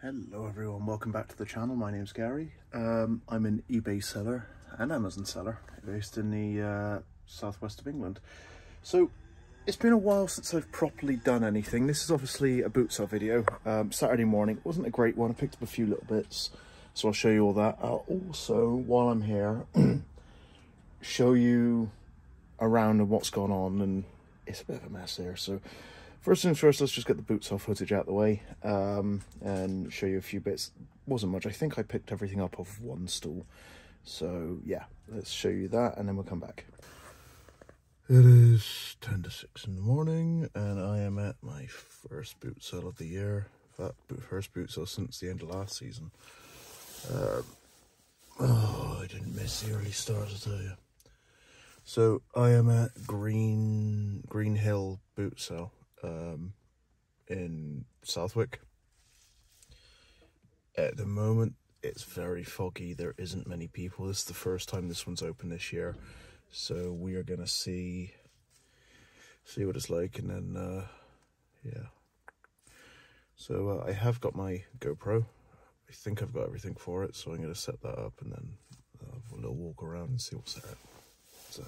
Hello everyone, welcome back to the channel. My name's Gary. I'm an eBay seller and Amazon seller based in the southwest of England. So it's been a while since I've properly done anything. This is obviously a boot sale video. Saturday morning, it wasn't a great one. I picked up a few little bits, so I'll show you all that. I'll also, while I'm here, show you around and what's gone on, and it's a bit of a mess here. So first things first, let's just get the boot sale footage out of the way and show you a few bits. Wasn't much. I think I picked everything up off one stall. So yeah, let's show you that and then we'll come back. It is 10 to 6 in the morning and I am at my first boot sale of the year. That first boot sale since the end of last season. Oh, I didn't miss the early start, I'll tell you. So I am at Green Hill Boot Sale. In Southwick. At the moment it's very foggy, there isn't many people. This is the first time this one's open this year, so we are gonna see what it's like, and then yeah. So I have got my GoPro. I think I've got everything for it, so I'm gonna set that up and then have a little walk around and see what's there. So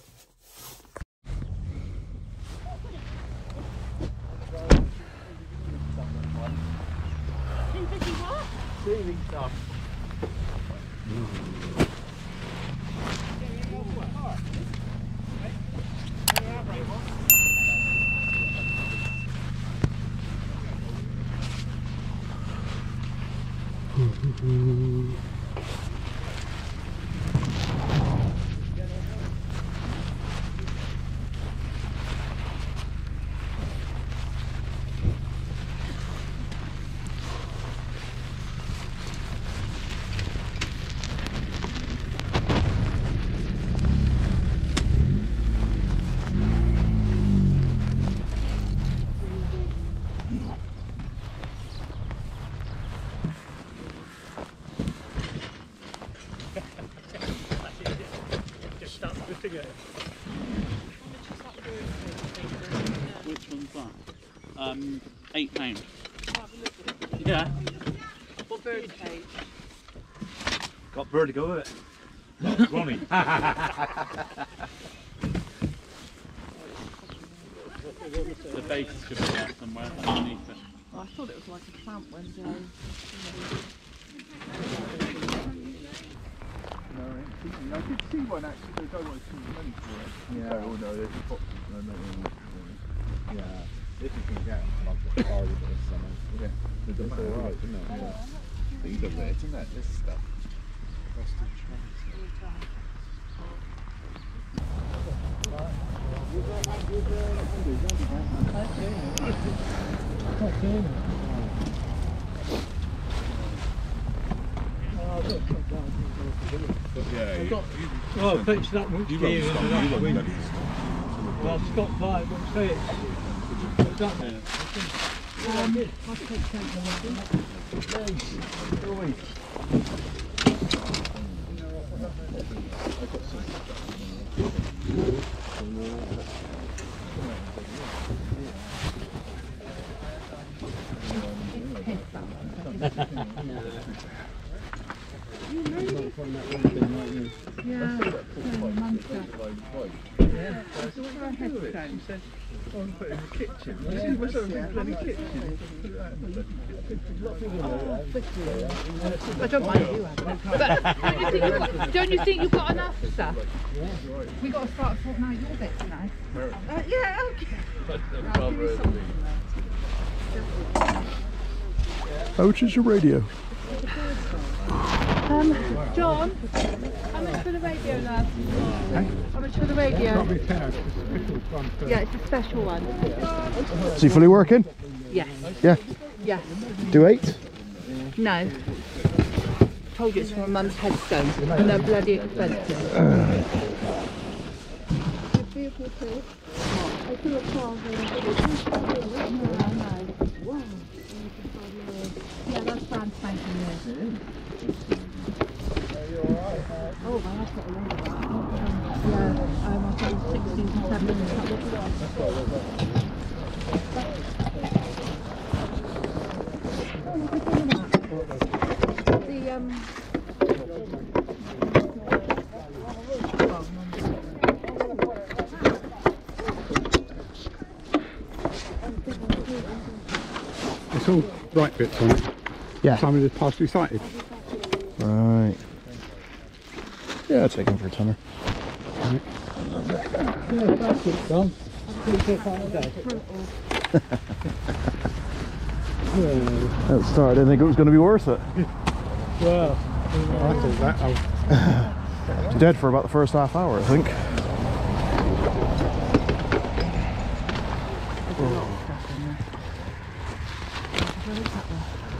saving stuff. Which one's that? £8. Yeah. What bird cage? Got vertigo with it. No, Ronnie. The base should be there somewhere underneath it. I thought it was like a plant window. I did see one actually, they don't want too many for it. Yeah, oh no, there's a box of them. Yeah, if you can get like a car with this summer. Yeah, it's alright, isn't it? Yeah. These are weird, isn't it? This stuff. Rusted trains. Yeah, well, I pitched that much gear into that wing. Well, I've stopped by, it won't say it. But that there. Well, I can't take them. Nice. Always. I don't mind you having it. But don't you think you've got enough stuff? We've got to start sorting out your bits now. Yeah, okay. How much is your radio? John, how much for the radio, lad? Hey? How much for the radio? Yeah, it's a special one. Is he fully working? Yes. Yeah? Yes. Do 8? No. Told you it's from Mum's headstone, and they're bloody expensive. Yeah, that's brand spanking there. Oh, well, I've got a lot of that. Yeah, I've got 16 and 17. It's all right bits on it. Yeah. Simon is partially sighted. Right. Yeah, I'll take him for a tenner. Right. Yeah, that's it, Tom. At the start, I didn't think it was going to be worth it. Well, I thought that I was dead for about the first half hour, I think.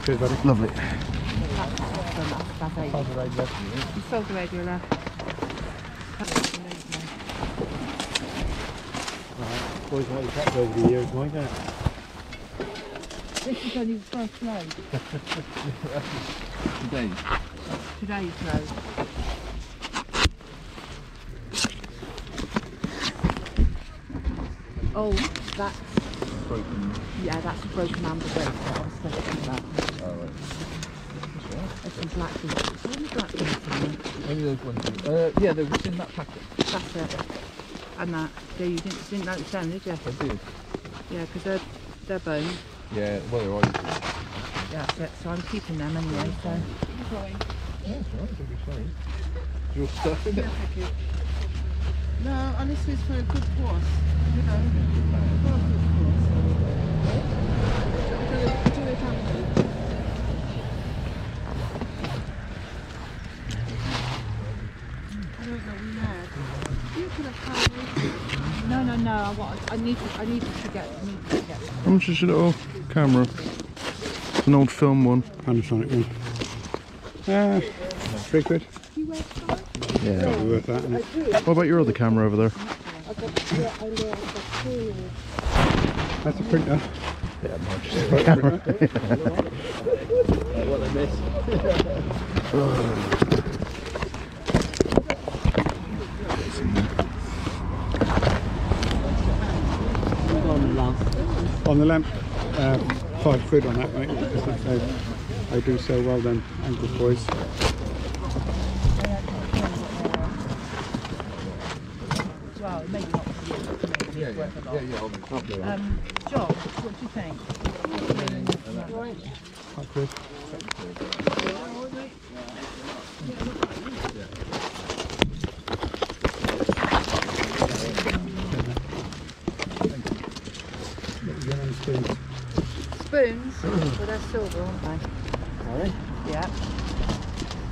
Cheers, buddy. Lovely. You sold the radio left. Boys might have kept over the years, might they? This is only the first load. Today's? Today's load. Oh, that's... broken. Yeah, that's a broken amber brake that I was thinking about. Oh, right. There's some black ones. There's only black ones in there. Maybe those ones. Yeah, they were in that packet. That's it. And that. Yeah, you didn't notice them, did you? I did. Yeah, because they're boned. Yeah, well, they're always good. Yeah, that's it. So I'm keeping them anyway, so... Yeah, it's alright, it'll be fine. Your stuff in it? Yeah, no, honestly, it's for a good cause. You know, for a good cause. Do it handily. I don't know, we mad. You could have... No, I need to get... How much is your little camera? It's an old film one. Panasonic one. Yeah, £3. Yeah. Probably worth that, isn't it? What about your other camera over there? That's a printer. Yeah, camera. What I missed. On the lamp, £5 on that, mate. Because they do so well, them ankle boys. Well, maybe not for you, but maybe it's worth a lot. Yeah, John, what do you think? Spoons? Well, they're silver, aren't they? Are they? Yeah.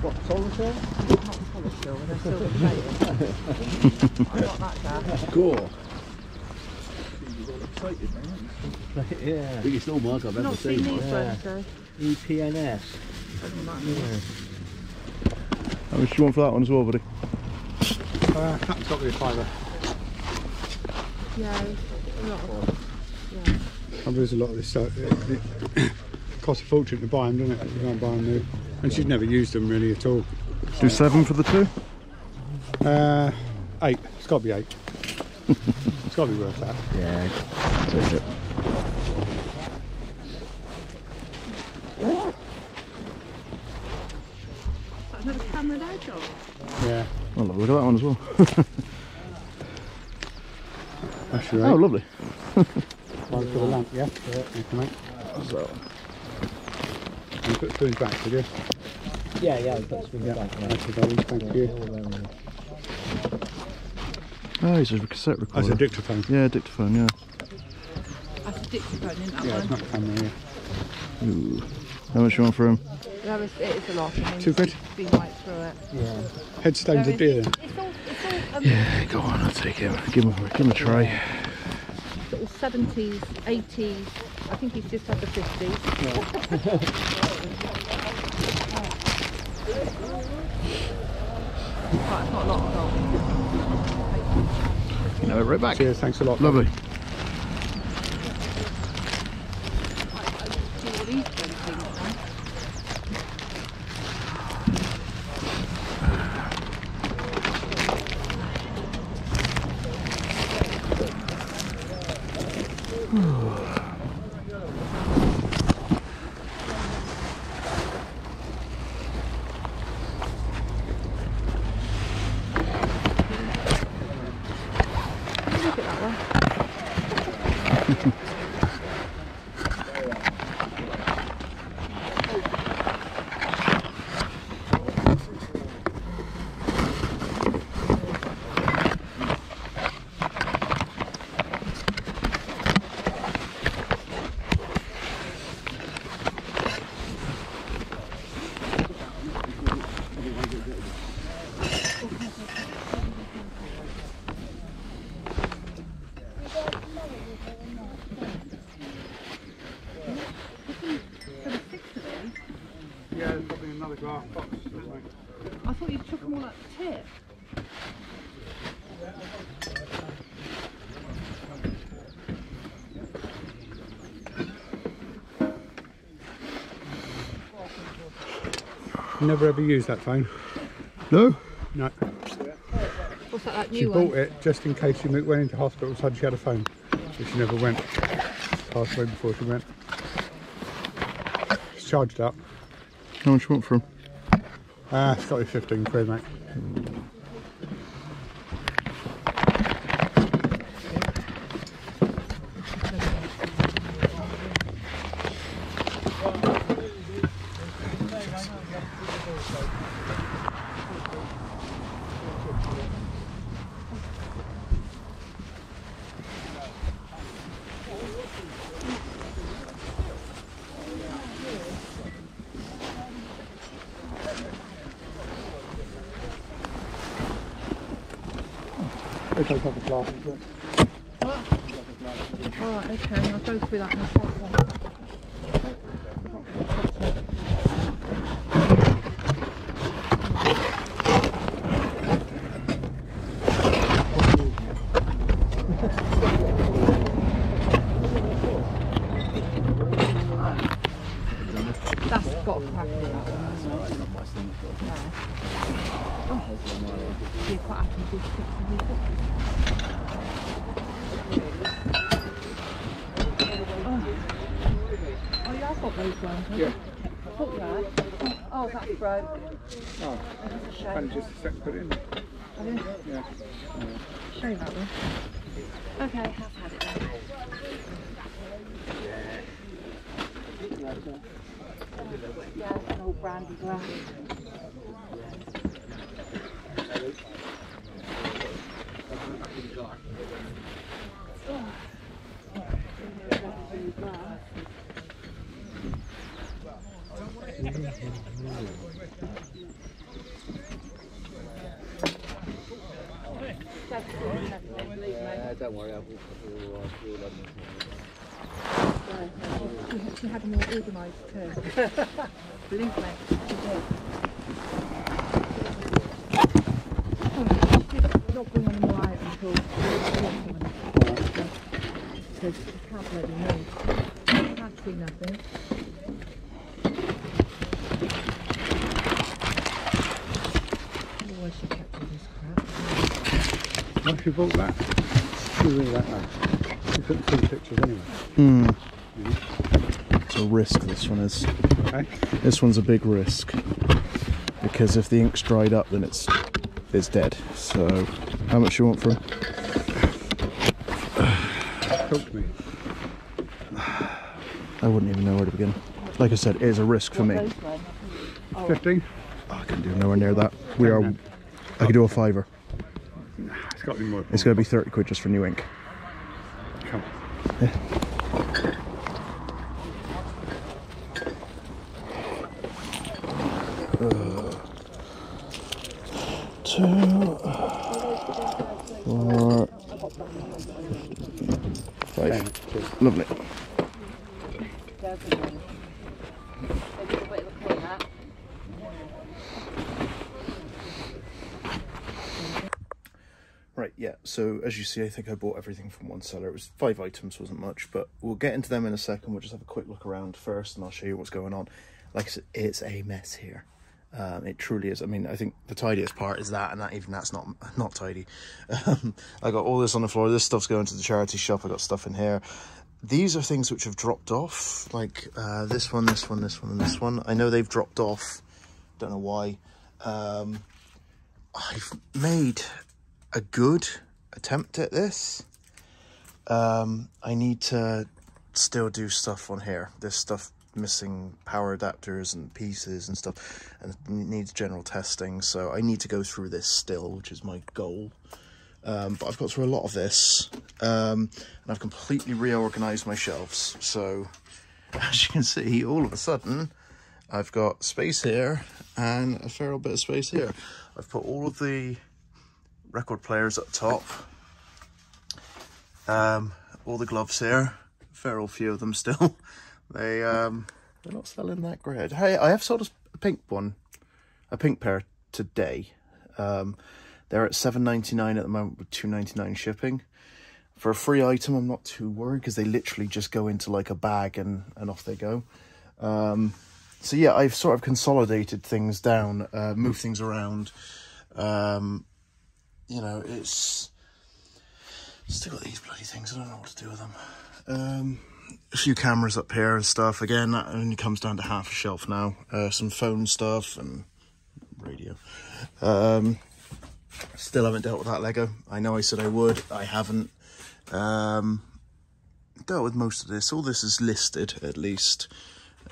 What, solid silver? Still, they're still I'm not that bad. Gore. Yeah. Biggest hallmark I've ever seen. EPNS. How much do you want for that one as well, buddy? That's got to be a fiver. Yeah, a lot of them. Yeah. I lose a lot of this stuff. It costs a fortune to buy them, doesn't it? You can't buy them new. And she's never used them really at all. Do 7 for the 2? 8. It's got to be 8. It's got to be worth that. Yeah, take it. Is that another camera there, John? Yeah. Oh, look, look at that one as well. That's right. Oh, lovely. One for the lamp, yeah? You can make. So. You put food back, did you? Yeah, I'll put some back. Thank you. Oh, it's a cassette recorder. That's a dictaphone. Yeah, a dictaphone, yeah. That's a dictaphone, isn't that one? Yeah, it's not camera, yeah. Ooh. How much you want for him? No, it is a lot. I mean, £2? Be right through it. Yeah. Headstone's a deer, then. It's all yeah, go on, I'll take him. Give him a try. Little 70s, 80s. I think he's just had the 50s. Yeah. Right, it's not a lot of gold. No, right back. Cheers, thanks a lot. Lovely. I thought you took them all at the tip. Never ever used that phone. No? No. What's that, that new one? She bought it just in case she went into hospital, so she had a phone. But she never went. Passed away before she went. She's charged up. How much you want for him? It's got to be 15 quid, mate. It's like a glass, isn't it? What? Alright, okay, I'll go through that in a second one. Put it in. I didn't. Yeah. Show you that one. Okay, I've had it then. Yeah, it's an old brandy glass. Don't worry, I'll she had them all organised too. Believe me, she did. She's not bringing them all out until because she can't bloody move. She can't see nothing. Otherwise she kept all this crap. Once you bought that? You couldn't see the pictures anyway. Mm. Mm. It's a risk, this one is. Okay. This one's a big risk. Because if the ink's dried up, then it's dead. So, how much you want for it? Talk to me. I wouldn't even know where to begin. Like I said, it is a risk for me. 15? Oh, I can do nowhere near that. We are. I could do a fiver. It's got to be more. It's going to be 30 quid just for new ink. Come on. Yeah. Two, four, five. Lovely. Right, yeah, so as you see, I think I bought everything from one seller. It was 5 items, wasn't much, but we'll get into them in a second. We'll just have a quick look around first, and I'll show you what's going on. Like I said, it's a mess here. It truly is. I mean, I think the tidiest part is that, and that even that's not tidy. I got all this on the floor. This stuff's going to the charity shop. I got stuff in here. These are things which have dropped off, like this one, this one, this one, and this one. I know they've dropped off. Don't know why. I've made a good attempt at this. I need to still do stuff on here. There's stuff missing, power adapters and pieces and stuff, and it needs general testing, so I need to go through this still, which is my goal. But I've got through a lot of this, and I've completely reorganized my shelves. So as you can see, all of a sudden I've got space here and a fair old bit of space here. I've put all of the record players at the top, all the gloves here, a fair old few of them still. They're not selling that great. Hey, I have sold a pink one, a pink pair today. They're at $7.99 at the moment with $2.99 shipping. For a free item, I'm not too worried because they literally just go into like a bag and off they go. So yeah, I've sort of consolidated things down, moved things around. You know, it's still got these bloody things. I don't know what to do with them. A few cameras up here and stuff. Again, that only comes down to half a shelf now. Some phone stuff and radio. Still haven't dealt with that Lego. I know I said I would. I haven't. Dealt with most of this. All this is listed, at least.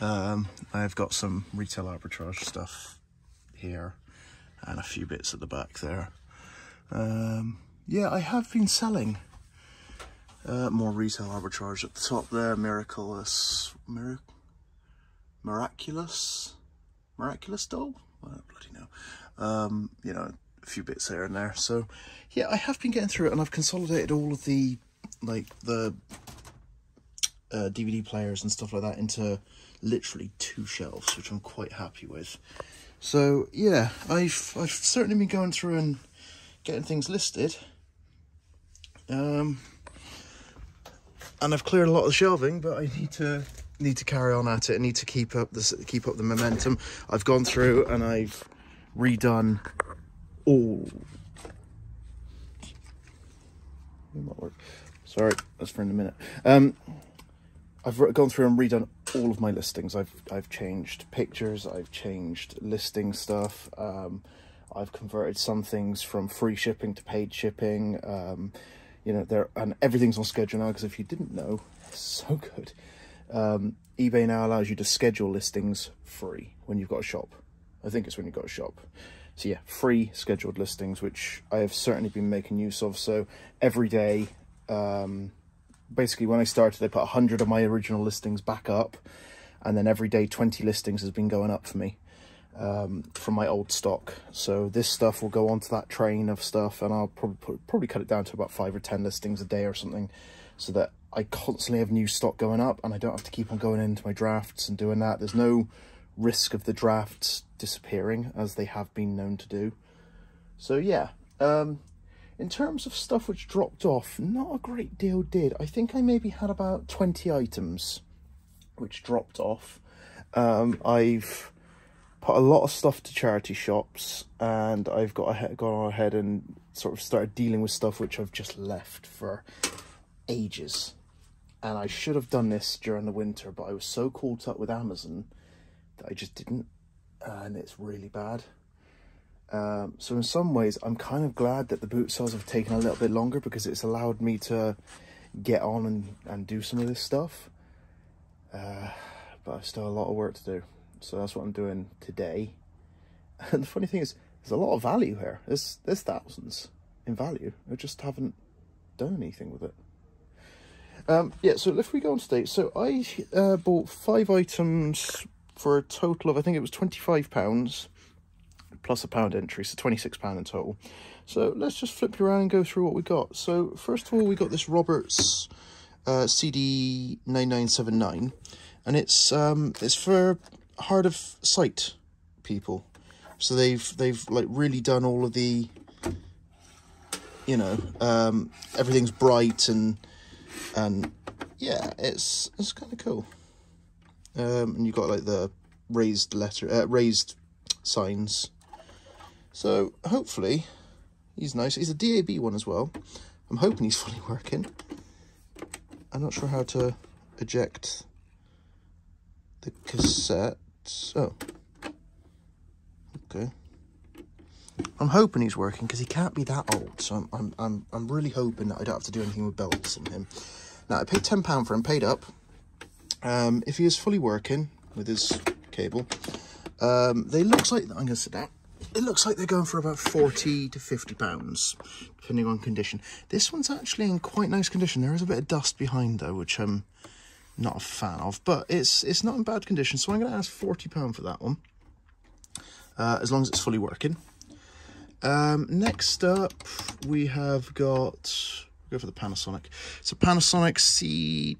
I've got some retail arbitrage stuff here and a few bits at the back there. Yeah, I have been selling. More retail arbitrage at the top there. Miraculous doll? I don't bloody know. You know, a few bits here and there. So yeah, I have been getting through it, and I've consolidated all of the, like, the DVD players and stuff like that into literally two shelves, which I'm quite happy with. So yeah, I've certainly been going through and getting things listed. And I've cleared a lot of the shelving, but I need to carry on at it. I need to keep up the momentum. I've gone through and I've redone all. Sorry, that's for in a minute. I've gone through and redone all of my listings. I've changed pictures. I've changed listing stuff. I've converted some things from free shipping to paid shipping. You know, and everything's on schedule now, because if you didn't know, it's so good. eBay now allows you to schedule listings free when you've got a shop. I think it's when you've got a shop. So yeah, free scheduled listings, which I have certainly been making use of. So every day, basically when I started, I put 100 of my original listings back up, and then every day 20 listings has been going up for me. From my old stock. So this stuff will go onto that train of stuff, and I'll probably cut it down to about 5 or 10 listings a day or something, so that I constantly have new stock going up and I don't have to keep on going into my drafts and doing that. There's no risk of the drafts disappearing, as they have been known to do. So yeah, in terms of stuff which dropped off, not a great deal did. I think I maybe had about 20 items which dropped off. I've put a lot of stuff to charity shops, and I've gone ahead and sort of started dealing with stuff which I've just left for ages. And I should have done this during the winter, but I was so caught up with Amazon that I just didn't, and it's really bad. So in some ways, I'm kind of glad that the boot sales have taken a little bit longer, because it's allowed me to get on and do some of this stuff. But I've still a lot of work to do. So that's what I'm doing today. And the funny thing is, there's a lot of value here. There's thousands in value. I just haven't done anything with it. Yeah, so if we go on today, so I bought 5 items for a total of, I think it was £25 plus a £1 entry, so £26 in total. So let's just flip you around and go through what we got. So first of all, we got this Roberts CD9979, and it's for hard of sight people. So they've like really done all of the, you know, everything's bright and yeah, it's kind of cool. And you've got like the raised letter, raised signs. So hopefully he's nice. He's a DAB one as well. I'm hoping he's fully working. I'm not sure how to eject the cassette. Oh, okay. I'm hoping he's working because he can't be that old. So I'm really hoping that I don't have to do anything with belts in him. Now, I paid £10 for him, paid up. If he is fully working with his cable, they looks like, I'm going to sit down. It looks like they're going for about £40 to £50, depending on condition. This one's actually in quite nice condition. There is a bit of dust behind though, which I'm not a fan of, but it's not in bad condition. So I'm going to ask £40 for that one, as long as it's fully working. Next up, we have got, we'll go for the Panasonic. It's a Panasonic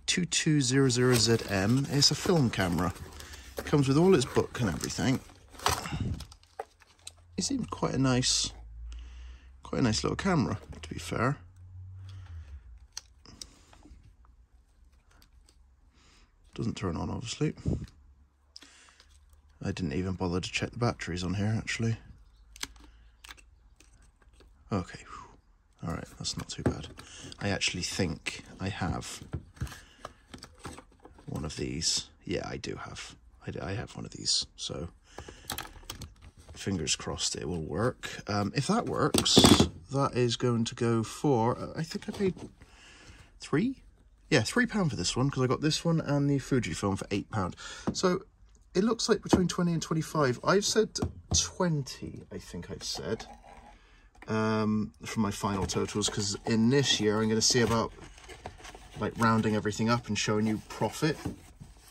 C2200ZM. It's a film camera. It comes with all its book and everything. It seems quite a nice little camera, to be fair. Doesn't turn on, obviously. I didn't even bother to check the batteries on here, actually. Okay, all right, that's not too bad. I actually think I have one of these. Yeah, I do have. I have one of these, so... fingers crossed it will work. If that works, that is going to go for, I think I paid £3 for this one, because I got this one and the Fujifilm for £8. So it looks like between 20 and 25. I've said 20, I think I've said, for my final totals, because in this year I'm going to see about like rounding everything up and showing you profit,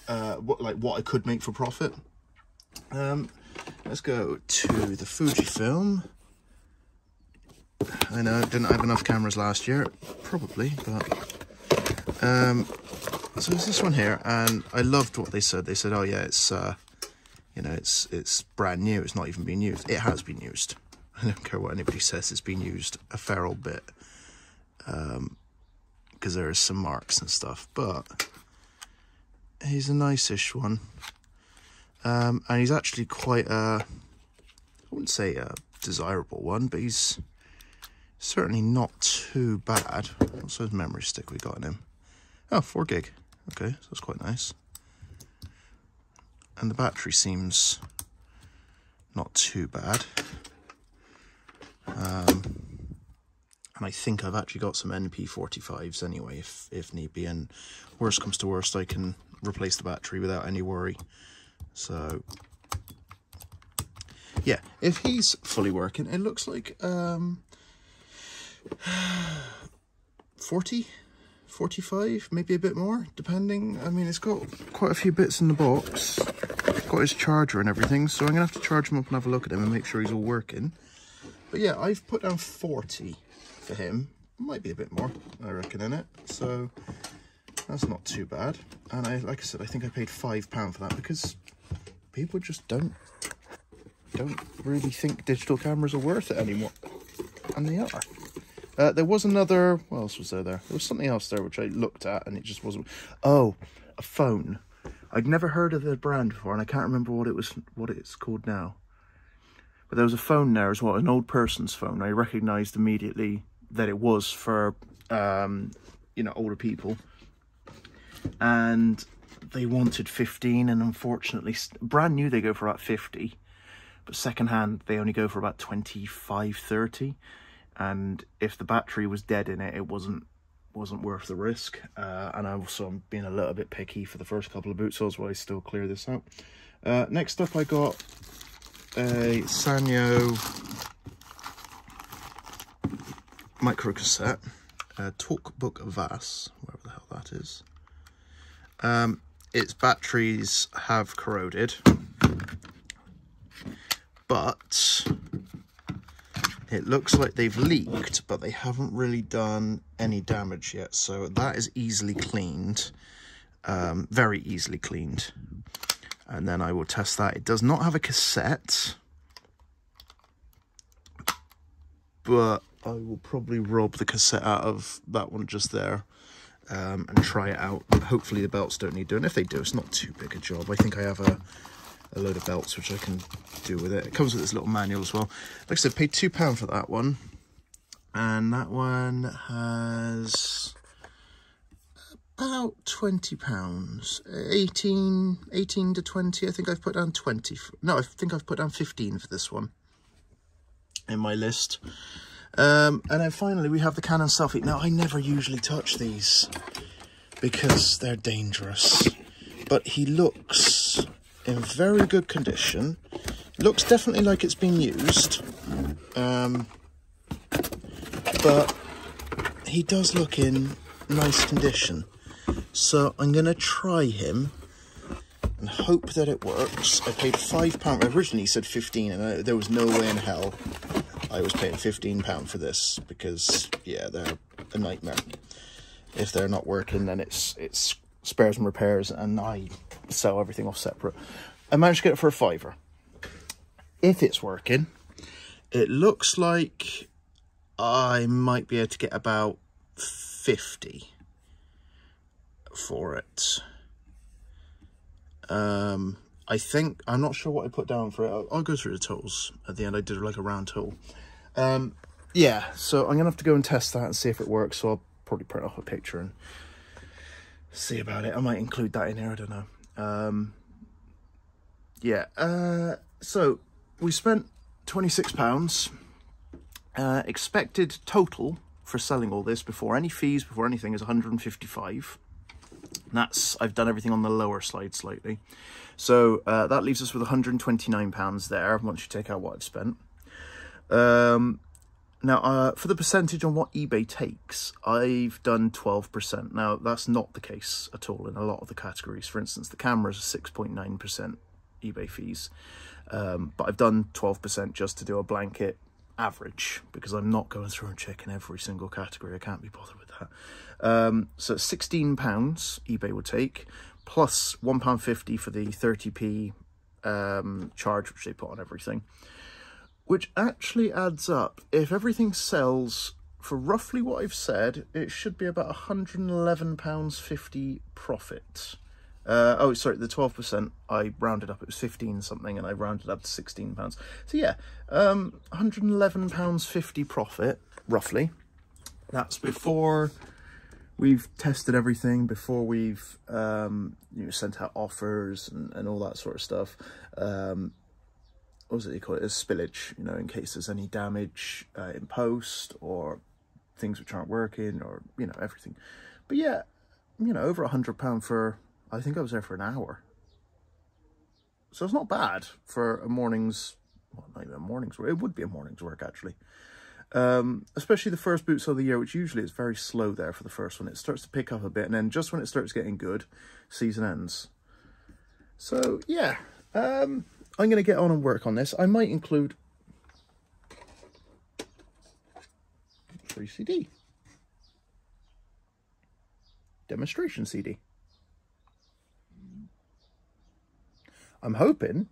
what I could make for profit. Let's go to the Fujifilm. I know I didn't have enough cameras last year, probably, but... so it's this one here, and I loved what they said. They said, oh yeah, it's, you know, it's brand new, it's not even been used. It has been used. I don't care what anybody says, it's been used a fair old bit. Because there is some marks and stuff, but... he's a nice-ish one. And he's actually quite a, I wouldn't say a desirable one, but he's certainly not too bad. What's his memory stick we got in him? Oh, 4 gig. Okay, so that's quite nice. And the battery seems not too bad. And I think I've actually got some NP45s anyway, if need be. And worst comes to worst, I can replace the battery without any worry. So, yeah, if he's fully working, it looks like 40, 45, maybe a bit more, depending. I mean, it's got quite a few bits in the box. Got his charger and everything, so I'm going to have to charge him up and have a look at him and make sure he's all working. But, yeah, I've put down 40 for him. Might be a bit more, I reckon, in it. So, that's not too bad. And I, like I said, I think I paid £5 for that because... people just don't really think digital cameras are worth it anymore, and they are. There was another, what else was there? There was something else there which I looked at and it just wasn't. Oh, a phone. I'd never heard of the brand before, and I can't remember what it was, what it's called now. But there was a phone there as well, an old person's phone. I recognised immediately that it was for, you know, older people, and. They wanted 15, and unfortunately, brand new, they go for about 50, but secondhand, they only go for about 25, 30. And if the battery was dead in it, it wasn't worth the risk. And I also am being a little bit picky for the first couple of boot sales while I still clear this out. Next up, I got a Sanyo micro cassette, Talkbook VAS, whatever the hell that is. Its batteries have corroded, but it looks like they've leaked, but they haven't really done any damage yet. So that is easily cleaned, very easily cleaned. And then I will test that. It does not have a cassette, but I will probably rob the cassette out of that one just there. And try it out. Hopefully the belts don't need doing. If they do, it's not too big a job. I think I have a load of belts which I can do with it. It comes with this little manual as well. Like I said, paid £2 for that one. And that one has about £20. 18 to 20. I think I've put down 20. No, I think I've put down 15 for this one. in my list. And then finally we have the Canon Selfie. Now I never usually touch these because they're dangerous, but he looks in very good condition. Looks definitely like it's been used, but he does look in nice condition. So I'm gonna try him and hope that it works. I paid £5, originally he said 15, and there was no way in hell I was paying £15 for this, because yeah, they're a nightmare. If they're not working, then it's spares and repairs, and I sell everything off separate. I managed to get it for a £5. If it's working, it looks like I might be able to get about 50 for it. I think, I'm not sure what I put down for it. I'll go through the totals at the end. I did like a round total. Yeah, so I'm going to have to go and test that and see if it works. So I'll probably print off a picture and see about it. I might include that in here, I don't know. Yeah, so we spent £26. Expected total for selling all this before any fees, before anything, is 155. That's, I've done everything on the lower side slightly. So that leaves us with £129 there once you take out what I've spent. Now, for the percentage on what eBay takes, I've done 12%. Now, that's not the case at all in a lot of the categories. For instance, the cameras are 6.9% eBay fees. But I've done 12% just to do a blanket average, because I'm not going through and checking every single category. I can't be bothered with that. So £16 eBay would take, plus £1.50 for the 30p charge which they put on everything, which actually adds up. If everything sells for roughly what I've said, it should be about £111.50 profit. Oh, sorry, the 12%, I rounded up, it was 15 something, and I rounded up to £16. So yeah, £111.50 profit, roughly. That's before we've tested everything, before we've you know, sent out offers and all that sort of stuff. What was it you call it? A spillage, you know, in case there's any damage in post, or things which aren't working, or, you know, everything. But yeah, you know, over £100 for... I think I was there for an hour. So it's not bad for a morning's, well, not even a morning's work. It would be a morning's work, actually. Especially the first boot sale of the year, which usually is very slow there for the first one. It starts to pick up a bit, and then just when it starts getting good, season ends. So, yeah. I'm going to get on and work on this. I might include 3CD. Demonstration CD. I'm hoping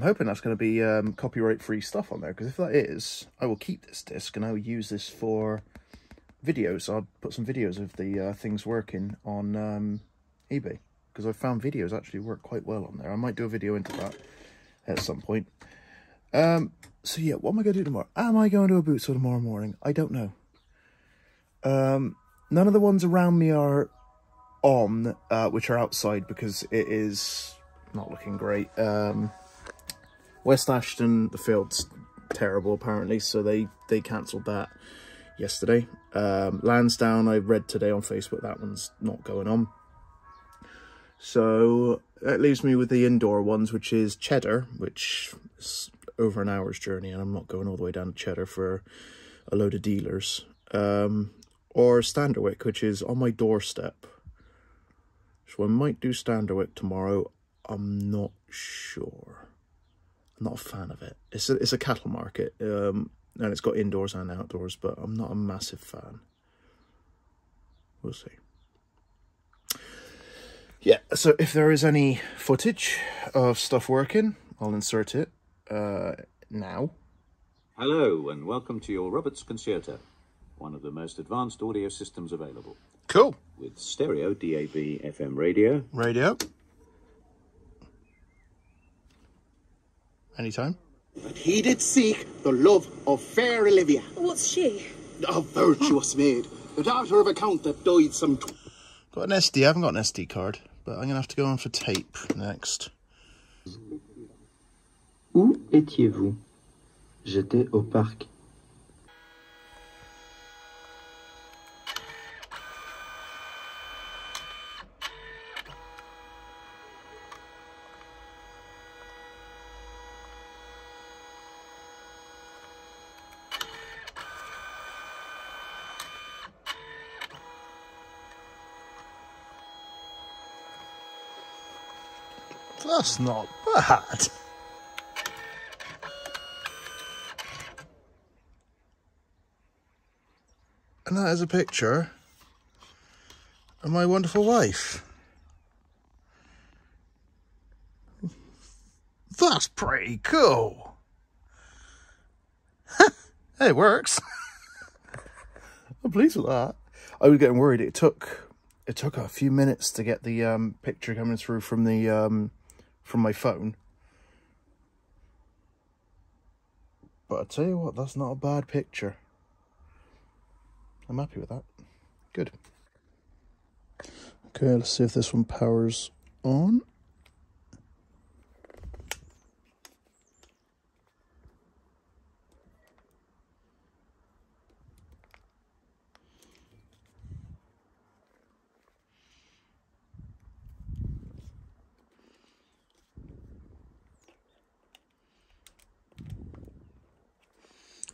that's going to be copyright-free stuff on there, because if that is, I will keep this disc and I will use this for videos. I'll put some videos of the things working on eBay, because I've found videos actually work quite well on there. I might do a video into that at some point. So yeah, what am I going to do tomorrow? Am I going to a boot sale tomorrow morning? I don't know. None of the ones around me are... on which are outside, because it is not looking great. West Ashton, the field's terrible apparently, so they cancelled that yesterday. Lansdowne, I read today on Facebook, that one's not going on. So that leaves me with the indoor ones, which is Cheddar, which is over an hour's journey, and I'm not going all the way down to Cheddar for a load of dealers. Or Standerwick, which is on my doorstep. So I might do Standerwick tomorrow. I'm not sure. I'm not a fan of it. It's a cattle market, and it's got indoors and outdoors, but I'm not a massive fan. We'll see. Yeah, so if there is any footage of stuff working, I'll insert it now. Hello, and welcome to your Roberts Concerto, one of the most advanced audio systems available. Cool. With stereo DAB FM radio. Anytime. But he did seek the love of fair Olivia. What's she? A virtuous maid, the daughter of a count that died some... Got an SD. I haven't got an SD card, but I'm going to have to go on for tape next. Où étiez-vous? J'étais au parc. That's not bad. And that is a picture of my wonderful wife. That's pretty cool. It works. I'm pleased with that. I was getting worried. It took a few minutes to get the picture coming through from the from my phone. But I tell you what, that's not a bad picture. I'm happy with that. Good. Okay, let's see if this one powers on.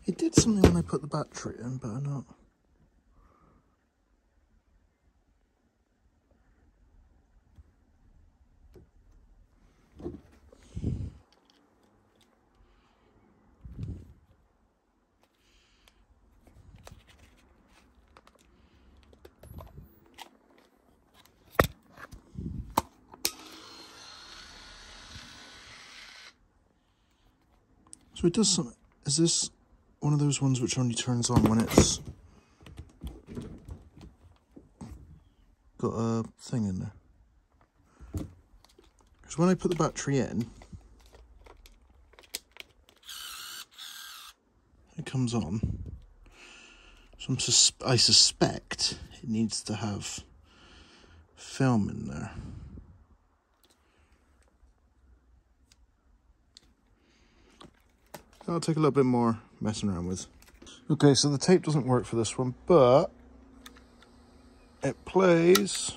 It did something when I put the battery in, but I'm not. So it does something. Is this one of those ones which only turns on when it's got a thing in there? Because when I put the battery in, it comes on. So I suspect it needs to have film in there. That'll take a little bit more messing around with. Okay, so the tape doesn't work for this one, but it plays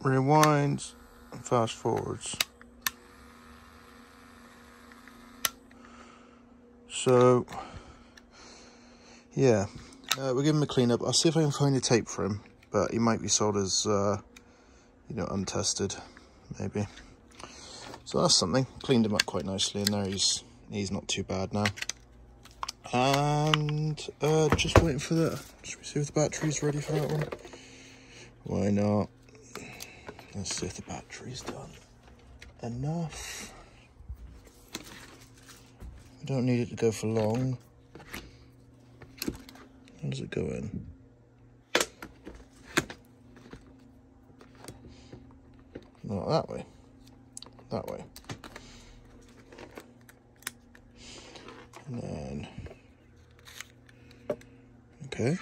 rewinds and fast forwards. So yeah, we'll give him a cleanup. I'll see if I can find a tape for him, but he might be sold as you know, untested, maybe. So that's something. Cleaned him up quite nicely in there. He's not too bad now. And just waiting for the. Should we see if the battery's ready for that one? Why not? Let's see if the battery's done enough. We don't need it to go for long. How does it go in? Not that way. That way, and then okay,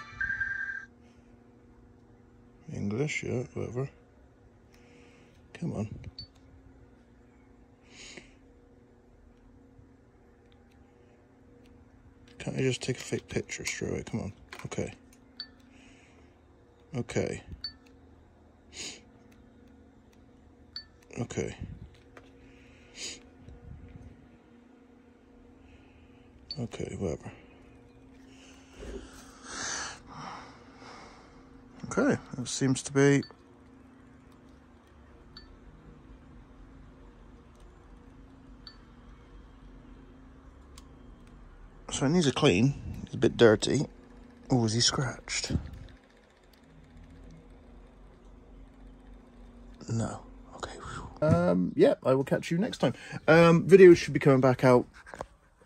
English, yeah, whatever. Come on, can't I just take a fake picture straight away? Come on, okay, okay, okay. Okay, whatever. Okay, that seems to be so. It needs a clean. It's a bit dirty. Oh, is he scratched? No. Okay. Yeah, I will catch you next time. Videos should be coming back out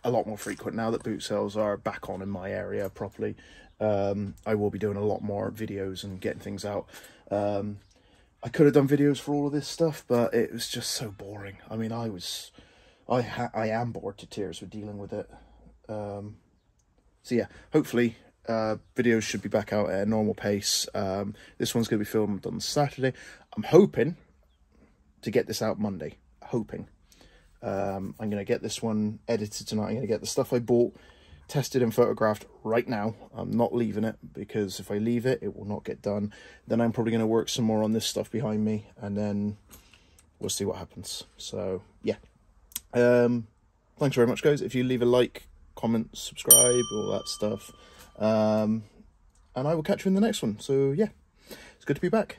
a lot more frequent now that boot sales are back on in my area properly. I will be doing a lot more videos and getting things out. I could have done videos for all of this stuff, but it was just so boring. I mean, I am bored to tears with dealing with it. So yeah, hopefully videos should be back out at a normal pace. This one's going to be filmed on Saturday. I'm hoping to get this out Monday, hoping. I'm going to get this one edited tonight. I'm going to get the stuff I bought tested and photographed right now. I'm not leaving it, because if I leave it, it will not get done. Then I'm probably going to work some more on this stuff behind me, and then we'll see what happens. So yeah, thanks very much, guys. If you leave a like, comment, subscribe, all that stuff, and I will catch you in the next one. So yeah, it's good to be back.